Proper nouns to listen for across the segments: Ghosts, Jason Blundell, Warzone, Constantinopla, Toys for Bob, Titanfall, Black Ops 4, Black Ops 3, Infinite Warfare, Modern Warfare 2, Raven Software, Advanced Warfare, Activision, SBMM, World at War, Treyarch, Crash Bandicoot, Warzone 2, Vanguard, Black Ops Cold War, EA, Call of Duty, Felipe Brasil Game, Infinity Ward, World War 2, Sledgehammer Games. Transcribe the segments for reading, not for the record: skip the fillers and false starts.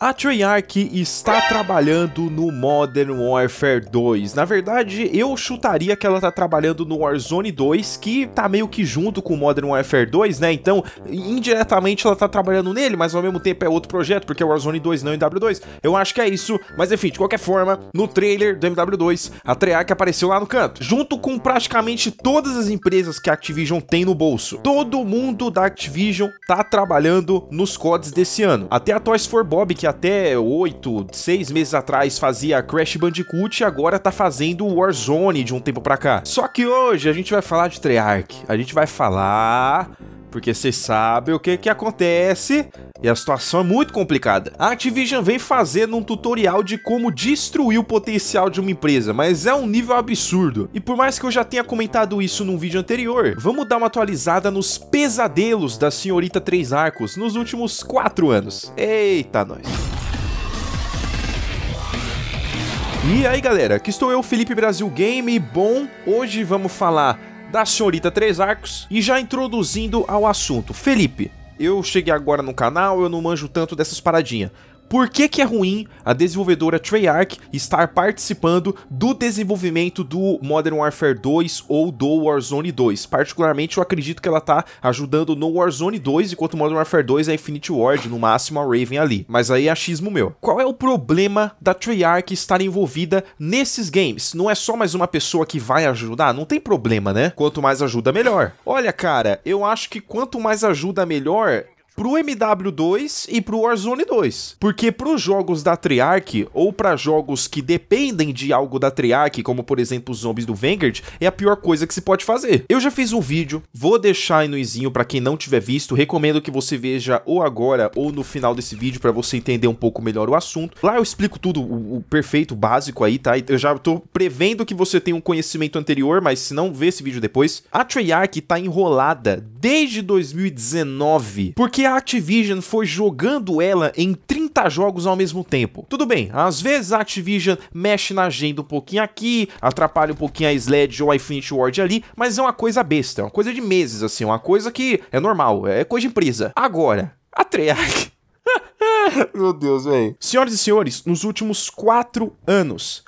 A Treyarch está trabalhando no Modern Warfare 2. Na verdade, eu chutaria que ela tá trabalhando no Warzone 2, que tá meio que junto com o Modern Warfare 2, né? Então, indiretamente ela tá trabalhando nele, mas ao mesmo tempo é outro projeto, porque é Warzone 2, não MW2. Eu acho que é isso, mas enfim, de qualquer forma, no trailer do MW2, a Treyarch apareceu lá no canto, junto com praticamente todas as empresas que a Activision tem no bolso. Todo mundo da Activision tá trabalhando nos CODs desse ano. Até a Toys for Bob, que até 6 meses atrás fazia Crash Bandicoot, e agora tá fazendo Warzone de um tempo pra cá. Só que hoje a gente vai falar de Treyarch, a gente vai falar... porque vocês sabem o que acontece e a situação é muito complicada. A Activision vem fazendo um tutorial de como destruir o potencial de uma empresa, mas é um nível absurdo. E por mais que eu já tenha comentado isso num vídeo anterior, vamos dar uma atualizada nos pesadelos da senhorita Três Arcos nos últimos 4 anos. Eita, nós! E aí, galera, aqui estou eu, Felipe Brasil Game. Bom, hoje vamos falar da senhorita Três Arcos, e já introduzindo ao assunto. Felipe, eu cheguei agora no canal, eu não manjo tanto dessas paradinhas. Por que é ruim a desenvolvedora Treyarch estar participando do desenvolvimento do Modern Warfare 2 ou do Warzone 2? Particularmente, eu acredito que ela tá ajudando no Warzone 2, enquanto o Modern Warfare 2 é Infinity Ward, no máximo a Raven ali. Mas aí é achismo meu. Qual é o problema da Treyarch estar envolvida nesses games? Não é só mais uma pessoa que vai ajudar? Não tem problema, né? Quanto mais ajuda, melhor. Olha, cara, eu acho que quanto mais ajuda, melhor... pro MW2 e pro Warzone 2. Porque pros jogos da Treyarch, ou pra jogos que dependem de algo da Treyarch, como por exemplo os zombies do Vanguard, é a pior coisa que se pode fazer. Eu já fiz um vídeo, vou deixar aí no izinho pra quem não tiver visto, recomendo que você veja ou agora ou no final desse vídeo pra você entender um pouco melhor o assunto. Lá eu explico tudo, o perfeito, o básico aí, tá? Eu já tô prevendo que você tem um conhecimento anterior, mas se não, vê esse vídeo depois. A Treyarch tá enrolada desde 2019, porque a Activision foi jogando ela em 30 jogos ao mesmo tempo. Tudo bem, às vezes a Activision mexe na agenda um pouquinho aqui, atrapalha um pouquinho a Sledge ou a Infinity Ward ali, mas é uma coisa besta, é uma coisa de meses, assim, uma coisa que é normal, é coisa de empresa. Agora, a Treyarch... Meu Deus, velho. Senhoras e senhores, nos últimos 4 anos,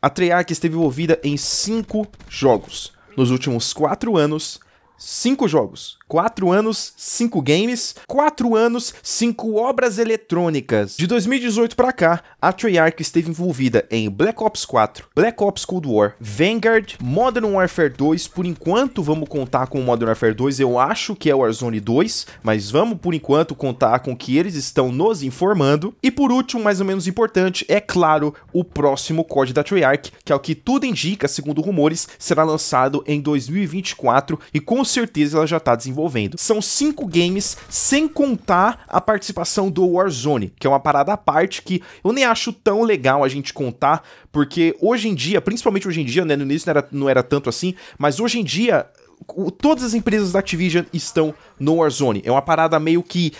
a Treyarch esteve envolvida em 5 jogos. Nos últimos 4 anos... 5 jogos, 4 anos, 5 games, 4 anos, 5 obras eletrônicas. De 2018 pra cá, a Treyarch esteve envolvida em Black Ops 4, Black Ops Cold War, Vanguard, Modern Warfare 2, por enquanto vamos contar com o Modern Warfare 2, eu acho que é o Warzone 2, mas vamos por enquanto contar com que eles estão nos informando. E por último, mais ou menos importante, é claro, o próximo COD da Treyarch, que é o que tudo indica, segundo rumores, será lançado em 2024 e com certeza ela já está desenvolvendo. São 5 games, sem contar a participação do Warzone, que é uma parada à parte que eu nem acho tão legal a gente contar, porque hoje em dia, principalmente hoje em dia, né, no início não era tanto assim, mas hoje em dia... todas as empresas da Activision estão no Warzone. É uma parada meio que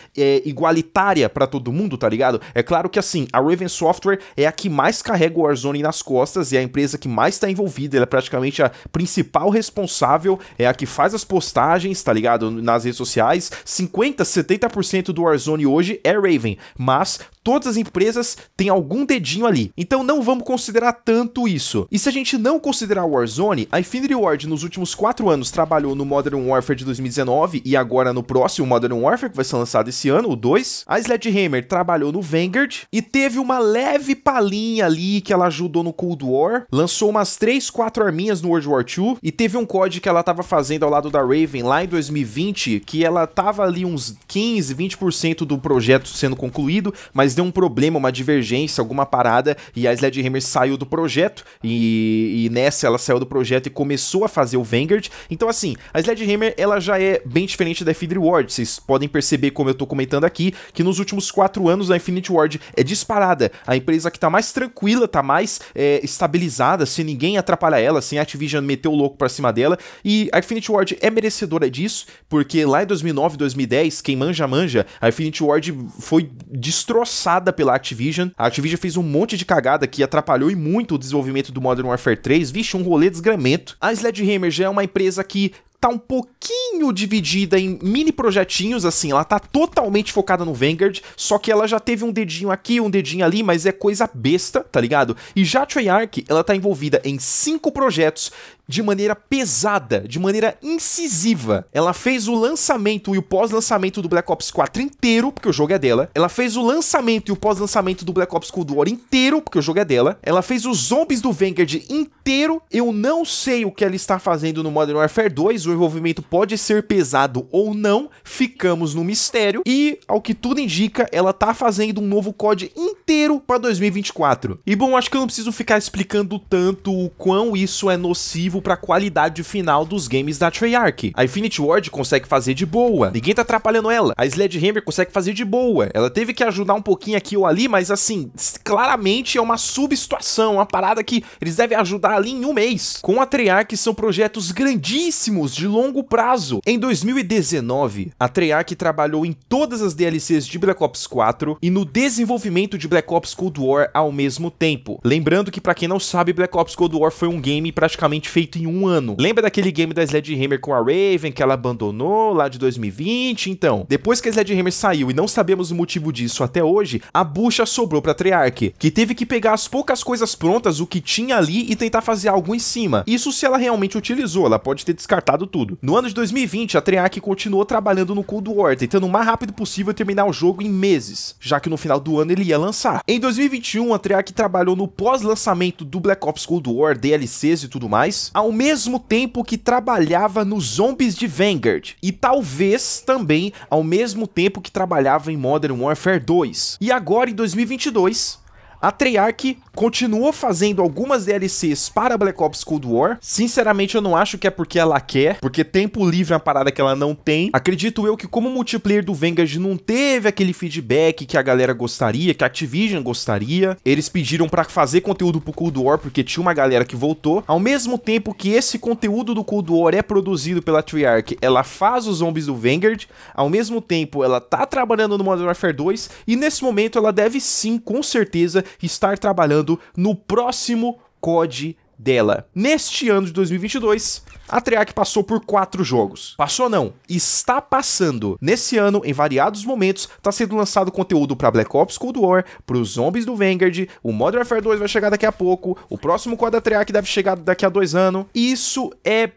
igualitária pra todo mundo, tá ligado? É claro que assim, a Raven Software é a que mais carrega o Warzone nas costas, é a empresa que mais tá envolvida, ela é praticamente a principal responsável, é a que faz as postagens, tá ligado? Nas redes sociais, 50, 70% do Warzone hoje é Raven, mas todas as empresas têm algum dedinho ali. Então não vamos considerar tanto isso. E se a gente não considerar o Warzone, a Infinity Ward nos últimos 4 anos trabalhou no Modern Warfare de 2019 e agora no próximo Modern Warfare, que vai ser lançado esse ano, o 2. A Sledgehammer trabalhou no Vanguard e teve uma leve palhinha ali que ela ajudou no Cold War, lançou umas 3, 4 arminhas no World War 2 e teve um COD que ela tava fazendo ao lado da Raven lá em 2020, que ela tava ali uns 15, 20% do projeto sendo concluído, mas deu um problema, uma divergência, alguma parada, e a Sledgehammer saiu do projeto e nessa ela saiu do projeto e começou a fazer o Vanguard. Então assim, a Sledgehammer, ela já é bem diferente da Infinity Ward, vocês podem perceber como eu tô comentando aqui, que nos últimos 4 anos a Infinity Ward é disparada, a empresa que tá mais tranquila, tá mais estabilizada, sem ninguém atrapalhar ela, sem a Activision meter o louco pra cima dela, e a Infinity Ward é merecedora disso, porque lá em 2009, 2010, quem manja, manja, a Infinity Ward foi destroçada pela Activision, a Activision fez um monte de cagada que atrapalhou e muito o desenvolvimento do Modern Warfare 3, vixe, um rolê desgramento. A Sledgehammer já é uma empresa que tá um pouquinho dividida em mini projetinhos, assim, ela tá totalmente focada no Vanguard, só que ela já teve um dedinho aqui, um dedinho ali, mas é coisa besta, tá ligado? E já a Treyarch, ela tá envolvida em 5 projetos de maneira pesada, de maneira incisiva. Ela fez o lançamento e o pós-lançamento do Black Ops 4 inteiro, porque o jogo é dela. Ela fez o lançamento e o pós-lançamento do Black Ops Cold War inteiro, porque o jogo é dela. Ela fez os zombies do Vanguard inteiro. Eu não sei o que ela está fazendo no Modern Warfare 2, o envolvimento pode ser pesado ou não, ficamos no mistério. E, ao que tudo indica, ela tá fazendo um novo COD inteiro para 2024. E bom, acho que eu não preciso ficar explicando tanto o quão isso é nocivo para a qualidade final dos games da Treyarch. A Infinity Ward consegue fazer de boa, ninguém tá atrapalhando ela. A Sledgehammer consegue fazer de boa, ela teve que ajudar um pouquinho aqui ou ali, mas assim, claramente é uma substituição, uma parada que eles devem ajudar ali em um mês. Com a Treyarch são projetos grandíssimos, de longo prazo. Em 2019, a Treyarch trabalhou em todas as DLCs de Black Ops 4 e no desenvolvimento de Black Ops Cold War ao mesmo tempo. Lembrando que, para quem não sabe, Black Ops Cold War foi um game praticamente feito em um ano. Lembra daquele game da Sledgehammer com a Raven que ela abandonou lá de 2020? Então, depois que a Sledgehammer saiu e não sabemos o motivo disso até hoje, a bucha sobrou pra Treyarch, que teve que pegar as poucas coisas prontas, o que tinha ali, e tentar fazer algo em cima. Isso se ela realmente utilizou, ela pode ter descartado tudo. No ano de 2020, a Treyarch continuou trabalhando no Cold War, tentando o mais rápido possível terminar o jogo em meses, já que no final do ano ele ia lançar. Em 2021, a Treyarch trabalhou no pós-lançamento do Black Ops Cold War, DLCs e tudo mais, ao mesmo tempo que trabalhava nos zombies de Vanguard, e talvez também ao mesmo tempo que trabalhava em Modern Warfare 2. E agora, em 2022, a Treyarch continuou fazendo algumas DLCs para Black Ops Cold War. Sinceramente, eu não acho que é porque ela quer, porque tempo livre é uma parada que ela não tem. Acredito eu que, como o multiplayer do Vanguard não teve aquele feedback que a galera gostaria, que a Activision gostaria, eles pediram para fazer conteúdo pro Cold War, porque tinha uma galera que voltou. Ao mesmo tempo que esse conteúdo do Cold War é produzido pela Treyarch, ela faz os zombies do Vanguard, ao mesmo tempo ela tá trabalhando no Modern Warfare 2, e nesse momento ela deve sim, com certeza, estar trabalhando no próximo COD dela. Neste ano de 2022, a Treyarch passou por 4 jogos. Passou não, está passando. Nesse ano, em variados momentos, está sendo lançado conteúdo para Black Ops Cold War, para os zombies do Vanguard, o Modern Warfare 2 vai chegar daqui a pouco, o próximo COD da Treyarch deve chegar daqui a 2 anos. Isso é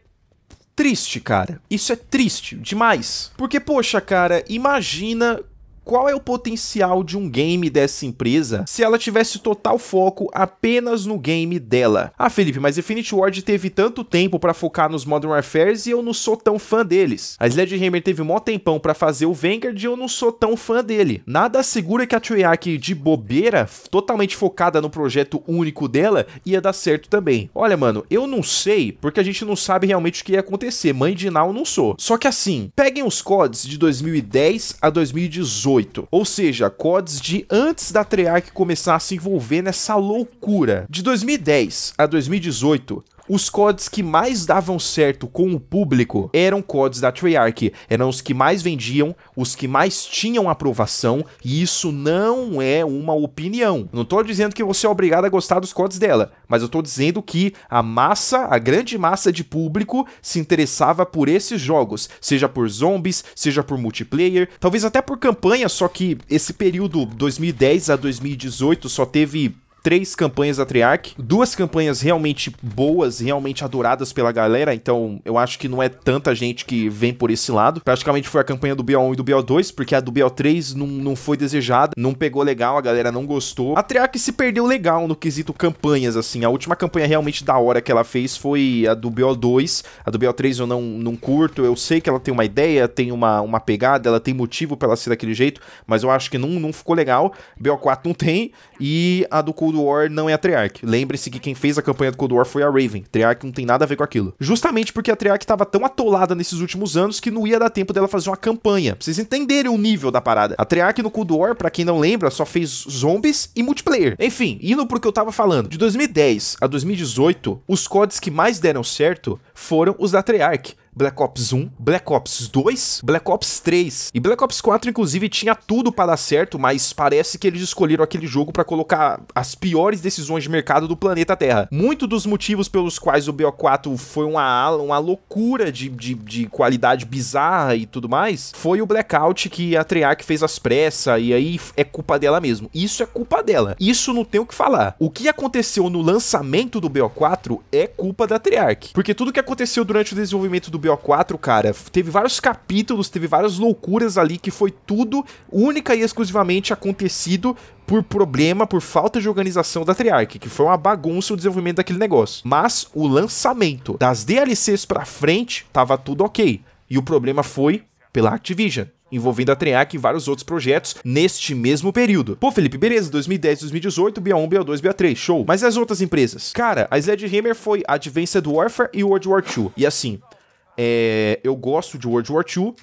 triste, cara. Isso é triste demais. Porque, poxa, cara, imagina qual é o potencial de um game dessa empresa se ela tivesse total foco apenas no game dela. Ah, Felipe, mas Infinity Ward teve tanto tempo pra focar nos Modern Warfares e eu não sou tão fã deles. A Sledgehammer teve um maior tempão pra fazer o Vanguard e eu não sou tão fã dele. Nada segura que a Treyarch, de bobeira, totalmente focada no projeto único dela, ia dar certo também. Olha, mano, eu não sei, porque a gente não sabe realmente o que ia acontecer. Mãe de Nau não sou. Só que assim, peguem os CODs de 2010 a 2018. Ou seja, CODs de antes da Treyarch começar a se envolver nessa loucura. De 2010 a 2018, os CODs que mais davam certo com o público eram CODs da Treyarch, eram os que mais vendiam, os que mais tinham aprovação, e isso não é uma opinião. Não tô dizendo que você é obrigado a gostar dos CODs dela, mas eu tô dizendo que a massa, a grande massa de público se interessava por esses jogos, seja por zombies, seja por multiplayer, talvez até por campanha, só que esse período 2010 a 2018 só teve 3 campanhas da Treyarch, 2 campanhas realmente boas, realmente adoradas pela galera, então eu acho que não é tanta gente que vem por esse lado. Praticamente foi a campanha do BO1 e do BO2, porque a do BO3 não foi desejada, não pegou legal, a galera não gostou. A Treyarch se perdeu legal no quesito campanhas, assim, a última campanha realmente da hora que ela fez foi a do BO2, a do BO3 eu não curto, eu sei que ela tem uma ideia, tem uma pegada, ela tem motivo pra ela ser daquele jeito, mas eu acho que não ficou legal, BO4 não tem, e a do Cold War não é a Treyarch. Lembre-se que quem fez a campanha do Cold War foi a Raven. Treyarch não tem nada a ver com aquilo. Justamente porque a Treyarch tava tão atolada nesses últimos anos que não ia dar tempo dela fazer uma campanha. Pra vocês entenderem o nível da parada. A Treyarch no Cold War, pra quem não lembra, só fez zombies e multiplayer. Enfim, indo pro que eu tava falando. De 2010 a 2018, os CODs que mais deram certo foram os da Treyarch. Black Ops 1, Black Ops 2, Black Ops 3. E Black Ops 4, inclusive, tinha tudo para dar certo, mas parece que eles escolheram aquele jogo para colocar as piores decisões de mercado do planeta Terra. Muito dos motivos pelos quais o BO4 foi uma loucura de qualidade bizarra e tudo mais, foi o blackout que a Treyarch fez às pressas, e aí é culpa dela mesmo. Isso é culpa dela. Isso não tem o que falar. O que aconteceu no lançamento do BO4 é culpa da Treyarch. Porque tudo que aconteceu durante o desenvolvimento do BO4, cara, teve vários capítulos, teve várias loucuras ali que foi tudo única e exclusivamente acontecido por problema, por falta de organização da Treyarch, que foi uma bagunça o desenvolvimento daquele negócio. Mas o lançamento das DLCs pra frente tava tudo ok. E o problema foi pela Activision, envolvendo a Treyarch e vários outros projetos neste mesmo período. Pô, Felipe, beleza, 2010, 2018, BO1, BO2, BO3, show. Mas as outras empresas? Cara, a Sledgehammer foi Advanced Warfare e World War 2. E assim, eu gosto de World War 2,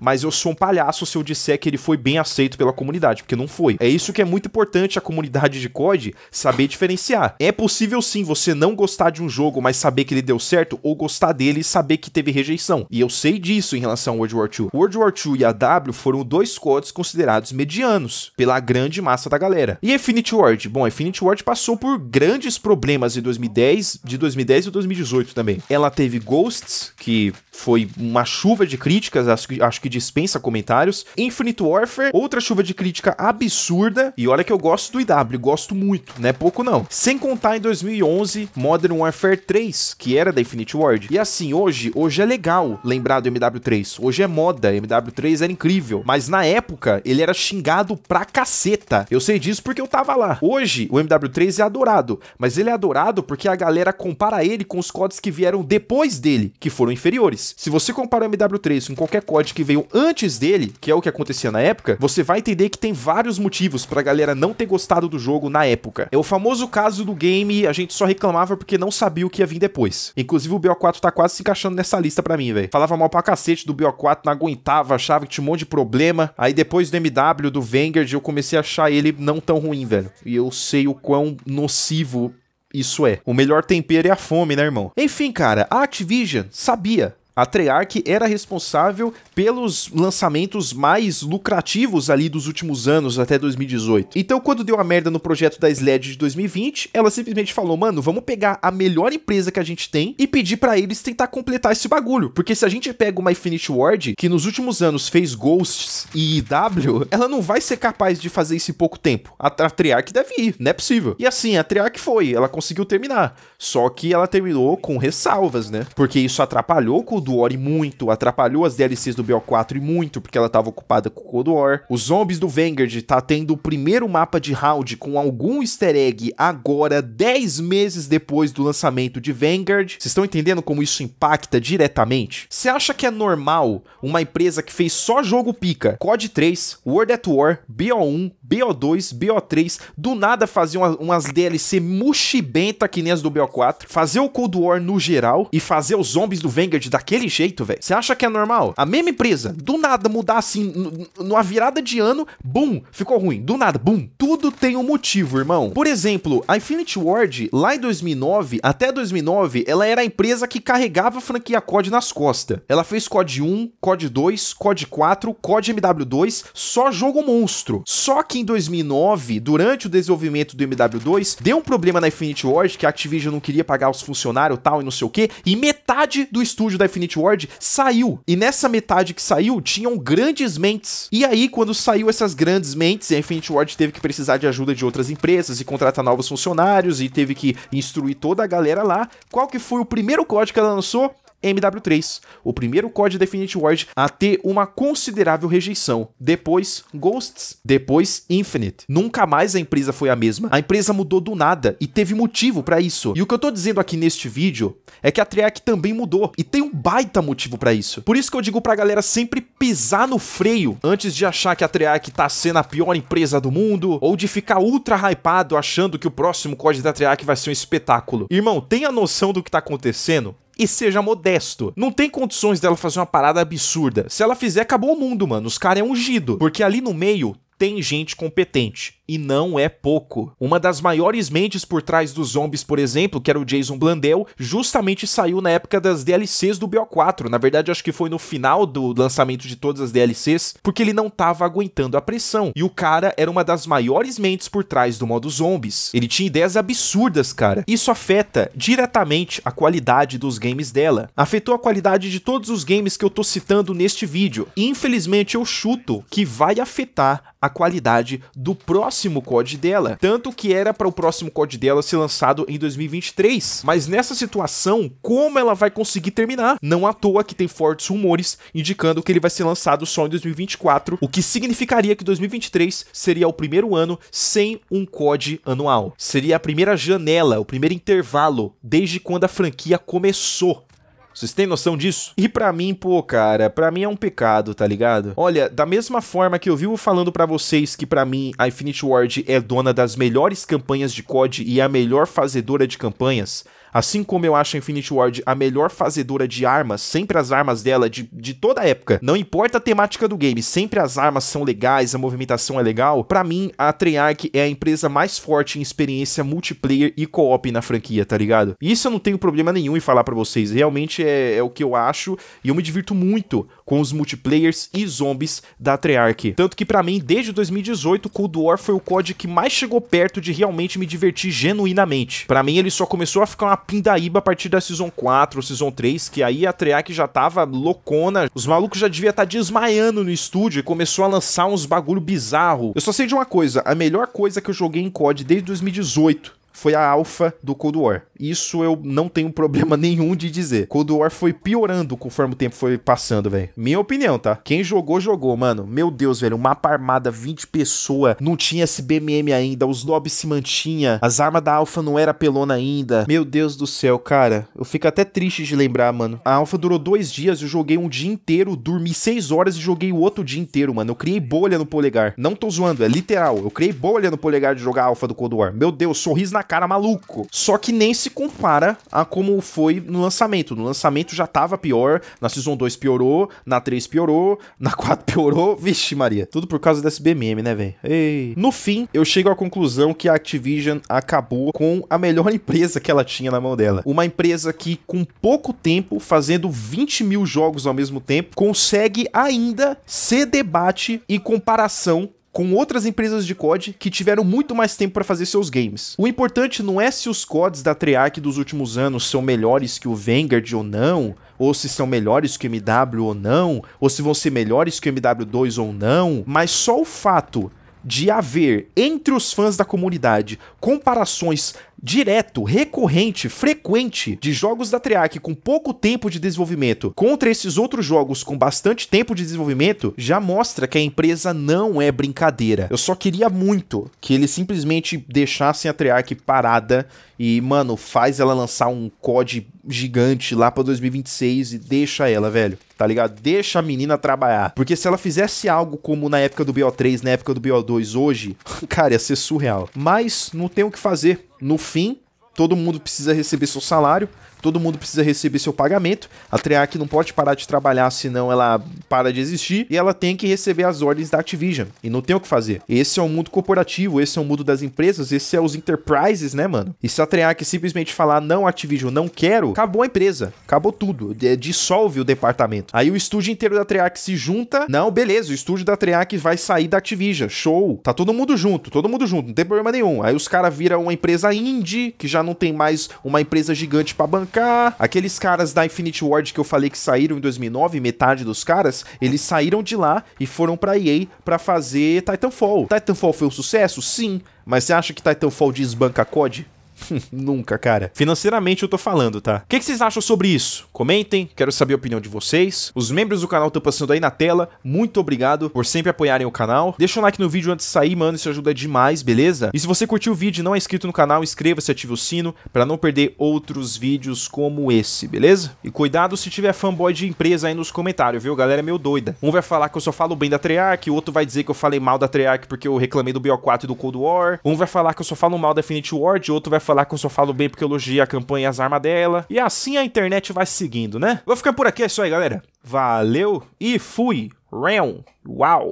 mas eu sou um palhaço se eu disser que ele foi bem aceito pela comunidade, porque não foi. É isso que é muito importante a comunidade de COD saber diferenciar. É possível sim você não gostar de um jogo, mas saber que ele deu certo, ou gostar dele e saber que teve rejeição. E eu sei disso em relação ao World War 2. World War 2 e a AW foram dois CODs considerados medianos pela grande massa da galera. E Infinity Ward? Bom, Infinity Ward passou por grandes problemas em 2010, de 2010 e 2018 também. Ela teve Ghosts, que foi uma chuva de críticas, acho que dispensa comentários. Infinite Warfare, outra chuva de crítica absurda, e olha que eu gosto do IW, gosto muito, não é pouco não. Sem contar em 2011 Modern Warfare 3, que era da Infinity Ward. E assim, hoje é legal lembrar do MW3, hoje é moda, MW3 era incrível, mas na época ele era xingado pra caceta. Eu sei disso porque eu tava lá. Hoje o MW3 é adorado, mas ele é adorado porque a galera compara ele com os CODs que vieram depois dele, que foram inferiores. Se você compara o MW3 com qualquer COD que veio antes dele, que é o que acontecia na época, você vai entender que tem vários motivos pra galera não ter gostado do jogo na época. É o famoso caso do game, a gente só reclamava porque não sabia o que ia vir depois. Inclusive o BO4 tá quase se encaixando nessa lista pra mim, velho. Falava mal pra cacete do BO4, não aguentava, achava que tinha um monte de problema. Aí depois do MW, do Vanguard, eu comecei a achar ele não tão ruim, velho. E eu sei o quão nocivo isso é. O melhor tempero é a fome, né, irmão? Enfim, cara, a Activision sabia. A Treyarch era responsável pelos lançamentos mais lucrativos ali dos últimos anos, até 2018. Então, quando deu a merda no projeto da Sledge de 2020, ela simplesmente falou, mano, vamos pegar a melhor empresa que a gente tem e pedir pra eles tentar completar esse bagulho. Porque se a gente pega uma Infinity Ward, que nos últimos anos fez Ghosts e IW, ela não vai ser capaz de fazer isso em pouco tempo. A Treyarch deve ir, não é possível. E assim, a Treyarch foi, ela conseguiu terminar. Só que ela terminou com ressalvas, né? Porque isso atrapalhou com o Cold War e muito, atrapalhou as DLCs do BO4 e muito, porque ela tava ocupada com o Cold War. Os zombies do Vanguard tá tendo o primeiro mapa de round com algum easter egg agora, 10 meses depois do lançamento de Vanguard. Vocês estão entendendo como isso impacta diretamente? Você acha que é normal uma empresa que fez só jogo pica, COD 3, World at War, BO1, BO2, BO3, do nada fazer umas DLC muxibenta que nem as do BO4, fazer o Cold War no geral e fazer os zombies do Vanguard daquele jeito, velho? Você acha que é normal? A mesma empresa, do nada, mudar assim, numa virada de ano, bum, ficou ruim. Do nada, bum. Tudo tem um motivo, irmão. Por exemplo, a Infinity Ward, lá em 2009, até 2009, ela era a empresa que carregava a franquia COD nas costas. Ela fez COD 1, COD 2, COD 4, COD MW2, só jogo monstro. Só que em 2009, durante o desenvolvimento do MW2, deu um problema na Infinity Ward, que a Activision não queria pagar os funcionários e tal, e não sei o que, e metade do estúdio da Infinity Ward saiu, e nessa metade que saiu, tinham grandes mentes. E aí, quando saiu essas grandes mentes, a Infinity Ward teve que precisar de ajuda de outras empresas e contratar novos funcionários e teve que instruir toda a galera lá. Qual que foi o primeiro código que ela lançou? MW3, o primeiro código da Infinity Ward a ter uma considerável rejeição. Depois, Ghosts. Depois, Infinite. Nunca mais a empresa foi a mesma. A empresa mudou do nada e teve motivo pra isso. E o que eu tô dizendo aqui neste vídeo é que a Treyarch também mudou e tem um baita motivo pra isso. Por isso que eu digo pra galera sempre pisar no freio antes de achar que a Treyarch tá sendo a pior empresa do mundo ou de ficar ultra hypado achando que o próximo código da Treyarch vai ser um espetáculo. Irmão, tenha noção do que tá acontecendo e seja modesto. Não tem condições dela fazer uma parada absurda. Se ela fizer, acabou o mundo, mano. Os caras é ungido. Porque ali no meio tem gente competente. E não é pouco. Uma das maiores mentes por trás dos zombies, por exemplo, que era o Jason Blundell, justamente saiu na época das DLCs do BO4. Na verdade, acho que foi no final do lançamento de todas as DLCs, porque ele não tava aguentando a pressão. E o cara era uma das maiores mentes por trás do modo zombies. Ele tinha ideias absurdas, cara. Isso afeta diretamente a qualidade dos games dela. Afetou a qualidade de todos os games que eu tô citando neste vídeo. E, infelizmente, eu chuto que vai afetar a qualidade do próximo COD dela, tanto que era para o próximo COD dela ser lançado em 2023, mas nessa situação, como ela vai conseguir terminar? Não à toa que tem fortes rumores indicando que ele vai ser lançado só em 2024, o que significaria que 2023 seria o primeiro ano sem um COD anual. Seria a primeira janela, o primeiro intervalo, desde quando a franquia começou. Vocês têm noção disso? E pra mim, pô, cara, pra mim é um pecado, tá ligado? Olha, da mesma forma que eu vivo falando pra vocês que pra mim a Infinity Ward é dona das melhores campanhas de COD e a melhor fazedora de campanhas, assim como eu acho a Infinity Ward a melhor fazedora de armas, sempre as armas dela, de toda a época, não importa a temática do game, sempre as armas são legais, a movimentação é legal, pra mim a Treyarch é a empresa mais forte em experiência multiplayer e co-op na franquia, tá ligado? E isso eu não tenho problema nenhum em falar pra vocês, realmente é o que eu acho, e eu me divirto muito com os multiplayers e zombies da Treyarch, tanto que pra mim, desde 2018, Cold War foi o COD que mais chegou perto de realmente me divertir genuinamente. Pra mim ele só começou a ficar uma pindaíba a partir da Season 4 ou Season 3, que aí a Treyarch já tava loucona, os malucos já devia estar desmaiando no estúdio e começou a lançar uns bagulho bizarro. Eu só sei de uma coisa, a melhor coisa que eu joguei em COD desde 2018 foi a alpha do Cold War. Isso eu não tenho problema nenhum de dizer. Cold War foi piorando conforme o tempo foi passando, velho. Minha opinião, tá? Quem jogou, jogou, mano. Meu Deus, velho. Mapa armada, 20 pessoas. Não tinha SBMM ainda. Os lobbies se mantinha. As armas da alpha não era pelona ainda. Meu Deus do céu, cara. Eu fico até triste de lembrar, mano. A alpha durou 2 dias. Eu joguei um dia inteiro. Dormi 6 horas e joguei o outro dia inteiro, mano. Eu criei bolha no polegar. Não tô zoando, é literal. Eu criei bolha no polegar de jogar a alpha do Cold War. Meu Deus, sorriso na cara, maluco. Só que nem se compara a como foi no lançamento. No lançamento já tava pior, na Season 2 piorou, na 3 piorou, na 4 piorou, vixe Maria. Tudo por causa da SBMM, né, velho? Ei. No fim, eu chego à conclusão que a Activision acabou com a melhor empresa que ela tinha na mão dela. Uma empresa que, com pouco tempo, fazendo 20 mil jogos ao mesmo tempo, consegue ainda ser debate e comparação com outras empresas de COD que tiveram muito mais tempo para fazer seus games. O importante não é se os CODs da Treyarch dos últimos anos são melhores que o Vanguard ou não, ou se são melhores que o MW ou não, ou se vão ser melhores que o MW2 ou não, mas só o fato de haver, entre os fãs da comunidade, comparações direto, recorrente, frequente de jogos da Treyarch com pouco tempo de desenvolvimento contra esses outros jogos com bastante tempo de desenvolvimento, já mostra que a empresa não é brincadeira. Eu só queria muito que eles simplesmente deixassem a Treyarch parada e, mano, faz ela lançar um COD gigante lá pra 2026 e deixa ela, velho, tá ligado? Deixa a menina trabalhar, porque se ela fizesse algo como na época do BO3, na época do BO2 hoje, cara, ia ser surreal. Mas não tem o que fazer. No fim, todo mundo precisa receber seu salário, todo mundo precisa receber seu pagamento, a Treyarch não pode parar de trabalhar, senão ela para de existir, e ela tem que receber as ordens da Activision, e não tem o que fazer. Esse é o mundo corporativo, esse é o mundo das empresas, esse é os enterprises, né, mano? E se a Treyarch simplesmente falar, não, Activision, não quero, acabou a empresa, acabou tudo, dissolve o departamento. Aí o estúdio inteiro da Treyarch se junta, não, beleza, o estúdio da Treyarch vai sair da Activision, show, tá todo mundo junto, não tem problema nenhum. Aí os caras viram uma empresa indie, que já não tem mais uma empresa gigante pra bancar. Aqueles caras da Infinity Ward que eu falei que saíram em 2009, metade dos caras, eles saíram de lá e foram pra EA pra fazer Titanfall. Titanfall foi um sucesso? Sim. Mas você acha que Titanfall desbanca COD? Nunca, cara. Financeiramente eu tô falando, tá? O que vocês acham sobre isso? Comentem, quero saber a opinião de vocês. Os membros do canal estão passando aí na tela. Muito obrigado por sempre apoiarem o canal. Deixa um like no vídeo antes de sair, mano, isso ajuda demais, beleza? E se você curtiu o vídeo e não é inscrito no canal, inscreva-se e ative o sino pra não perder outros vídeos como esse, beleza? E cuidado se tiver fanboy de empresa aí nos comentários, viu? Galera é meio doida. Um vai falar que eu só falo bem da Treyarch, o outro vai dizer que eu falei mal da Treyarch porque eu reclamei do BO4 e do Cold War. Um vai falar que eu só falo mal da Infinity Ward, o outro vai falar que eu só falo bem porque eu elogiei a campanha e as armas dela. E assim a internet vai seguindo, né? Vou ficando por aqui, é isso aí, galera. Valeu e fui. Uau.